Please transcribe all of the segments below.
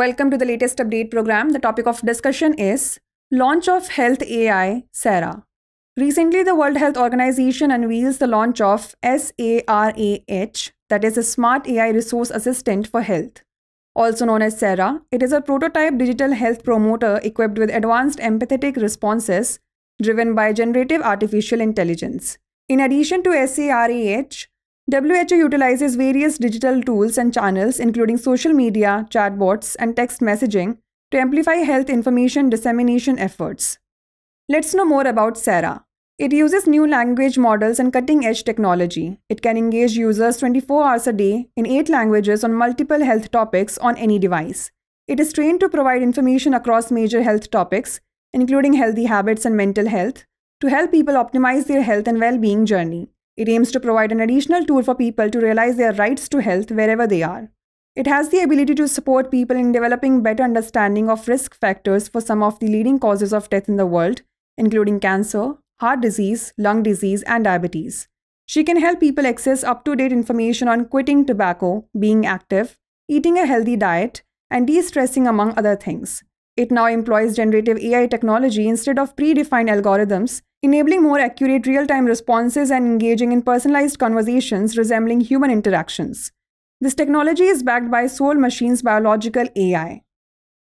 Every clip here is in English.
Welcome to the latest update program. The topic of discussion is Launch of Health AI, Sarah. Recently, the World Health Organization unveils the launch of SARAH, that is a Smart AI Resource Assistant for Health. Also known as Sarah, it is a prototype digital health promoter equipped with advanced empathetic responses driven by generative artificial intelligence. In addition to SARAH, WHO utilizes various digital tools and channels including social media, chatbots, and text messaging to amplify health information dissemination efforts. Let's know more about Sarah. It uses new language models and cutting-edge technology. It can engage users 24 hours a day in 8 languages on multiple health topics on any device. It is trained to provide information across major health topics, including healthy habits and mental health, to help people optimize their health and well-being journey. It aims to provide an additional tool for people to realize their rights to health wherever they are. It has the ability to support people in developing better understanding of risk factors for some of the leading causes of death in the world, including cancer, heart disease, lung disease, and diabetes. She can help people access up-to-date information on quitting tobacco, being active, eating a healthy diet, and de-stressing, among other things. It now employs generative AI technology instead of predefined algorithms, enabling more accurate real-time responses and engaging in personalized conversations resembling human interactions. This technology is backed by Soul Machines Biological AI.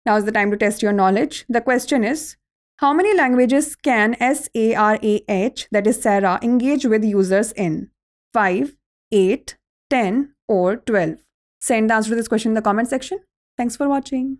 Now is the time to test your knowledge. The question is, how many languages can SARAH, that is Sarah, engage with users in? 5, 8, 10, or 12? Send the answer to this question in the comment section. Thanks for watching.